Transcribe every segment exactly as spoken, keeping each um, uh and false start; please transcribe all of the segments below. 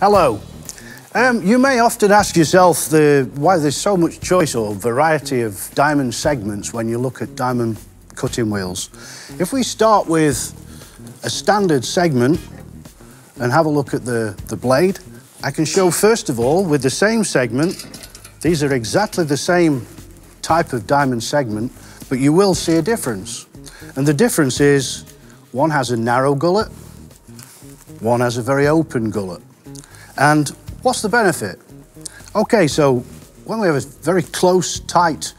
Hello. Um, you may often ask yourself the, why there's so much choice or variety of diamond segments when you look at diamond cutting wheels. If we start with a standard segment and have a look at the, the blade, I can show first of all with the same segment, these are exactly the same type of diamond segment, but you will see a difference. And the difference is one has a narrow gullet, one has a very open gullet. And what's the benefit? Okay, so when we have a very close, tight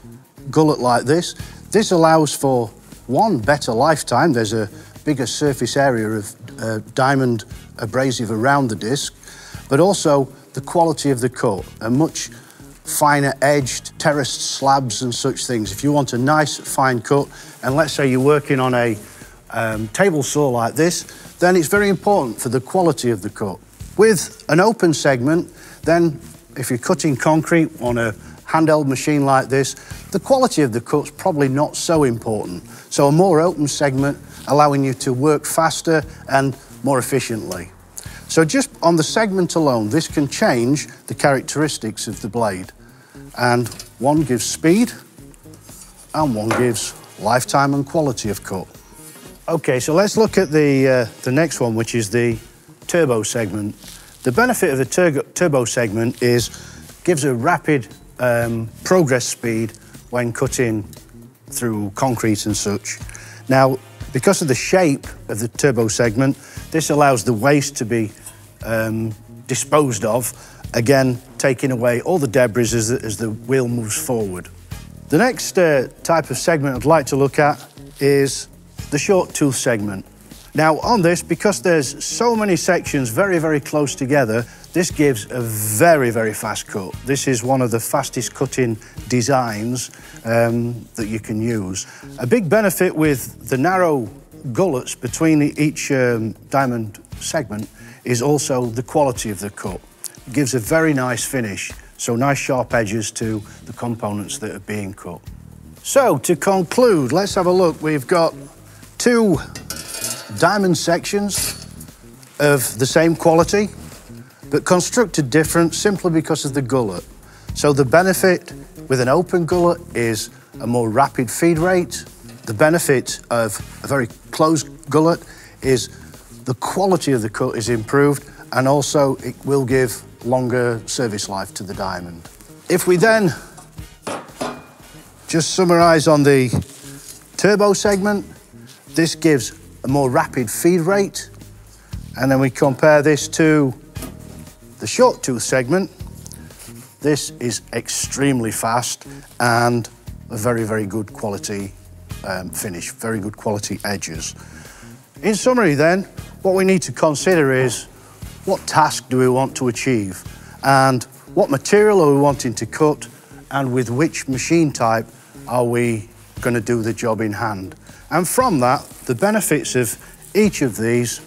gullet like this, this allows for one better lifetime. There's a bigger surface area of uh, diamond abrasive around the disc, but also the quality of the cut, a much finer edged terraced slabs and such things. If you want a nice fine cut, and let's say you're working on a um, table saw like this, then it's very important for the quality of the cut. With an open segment, then if you're cutting concrete on a handheld machine like this, the quality of the cut's probably not so important. So a more open segment allowing you to work faster and more efficiently. So just on the segment alone, this can change the characteristics of the blade. And one gives speed and one gives lifetime and quality of cut. Okay, so let's look at the, uh, the next one, which is the turbo segment. The benefit of the tur turbo segment is gives a rapid um, progress speed when cutting through concrete and such. Now, because of the shape of the turbo segment, this allows the waste to be um, disposed of, again, taking away all the debris as the, as the wheel moves forward. The next uh, type of segment I'd like to look at is the short toothed segment. Now on this, because there's so many sections very, very close together, this gives a very, very fast cut. This is one of the fastest cutting designs um, that you can use. A big benefit with the narrow gullets between each um, diamond segment is also the quality of the cut. It gives a very nice finish, so nice sharp edges to the components that are being cut. So to conclude, let's have a look. We've got two diamond sections of the same quality, but constructed different simply because of the gullet. So the benefit with an open gullet is a more rapid feed rate. The benefit of a very closed gullet is the quality of the cut is improved, and also it will give longer service life to the diamond. If we then just summarize on the turbo segment, this gives a more rapid feed rate, and then we compare this to the short tooth segment. This is extremely fast and a very, very good quality um, finish, very good quality edges. In summary then, what we need to consider is what task do we want to achieve, and what material are we wanting to cut, and with which machine type are we going to do the job in hand. And from that, the benefits of each of these,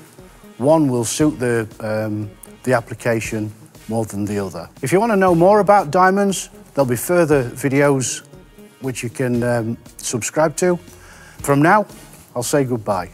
one will suit the, um, the application more than the other. If you want to know more about diamonds, there'll be further videos which you can um, subscribe to. From now, I'll say goodbye.